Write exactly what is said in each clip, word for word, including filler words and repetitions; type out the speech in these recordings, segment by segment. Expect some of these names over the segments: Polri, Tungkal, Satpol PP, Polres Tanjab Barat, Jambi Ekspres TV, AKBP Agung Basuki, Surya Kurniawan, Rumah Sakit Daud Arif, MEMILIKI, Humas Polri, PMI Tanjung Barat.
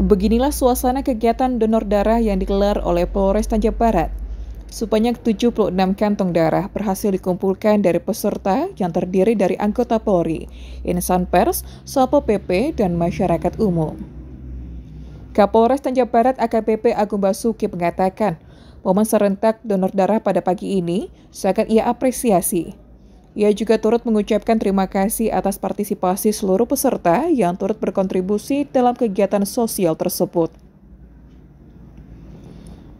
Beginilah suasana kegiatan donor darah yang digelar oleh Polres Tanjab Barat. Sebanyak tujuh puluh enam kantong darah berhasil dikumpulkan dari peserta yang terdiri dari anggota Polri, insan pers, Satpol P P, dan masyarakat umum. Kapolres Tanjab Barat A K B P Agung Basuki mengatakan, momen serentak donor darah pada pagi ini sangat ia apresiasi. Ia juga turut mengucapkan terima kasih atas partisipasi seluruh peserta yang turut berkontribusi dalam kegiatan sosial tersebut.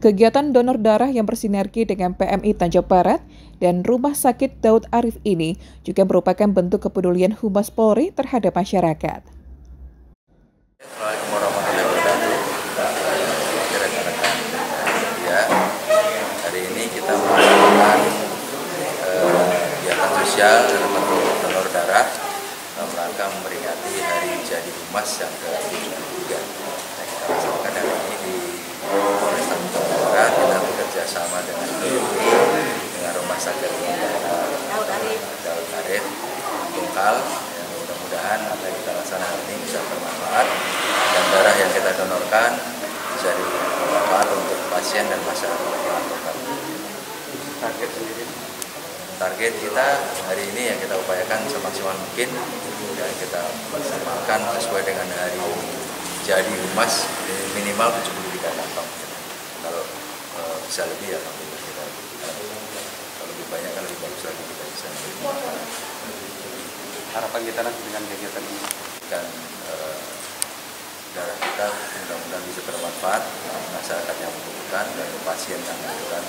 Kegiatan donor darah yang bersinergi dengan P M I Tanjung Barat dan Rumah Sakit Daud Arif ini juga merupakan bentuk kepedulian Humas Polri terhadap masyarakat. Assalamualaikum warahmatullahi wabarakatuh. Rekan-rekan, ya, hari ini kita melakukan sosial dan bentuk donor darah dalam rangka memperingati hari jadi Humas yang ke tujuh puluh tiga. Nah, kita laksanakan hari ini di Polres Tanjab Barat. Kita bekerja sama dengan P M I, dengan Rumah Sakit Daud Arif Tungkal. Ya, mudah-mudahan apa yang kita laksanakan ini bisa bermanfaat dan darah yang kita donorkan bisa bermanfaat untuk pasien dan masyarakat yang lokal. Target sendiri. Target kita hari ini ya kita upayakan semaksimal mungkin dan kita maksimalkan sesuai dengan hari jadi Humas minimal tujuh puluh tiga kantong. Kalau e, bisa lebih ya nanti kita, kalau lebih banyak kan lebih bagus lagi kita bisa. Harapan kita nanti dengan kegiatan ini dan e, darah kita mudah-mudahan bisa bermanfaat masyarakat yang membutuhkan dan pasien yang membutuhkan.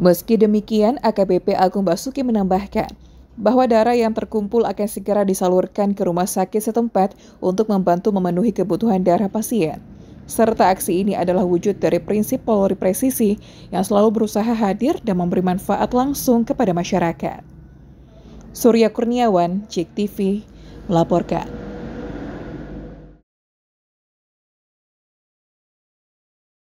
Meski demikian, A K B P Agung Basuki menambahkan bahwa darah yang terkumpul akan segera disalurkan ke rumah sakit setempat untuk membantu memenuhi kebutuhan darah pasien. Serta aksi ini adalah wujud dari prinsip Polri presisi yang selalu berusaha hadir dan memberi manfaat langsung kepada masyarakat. Surya Kurniawan, J E K T V, melaporkan.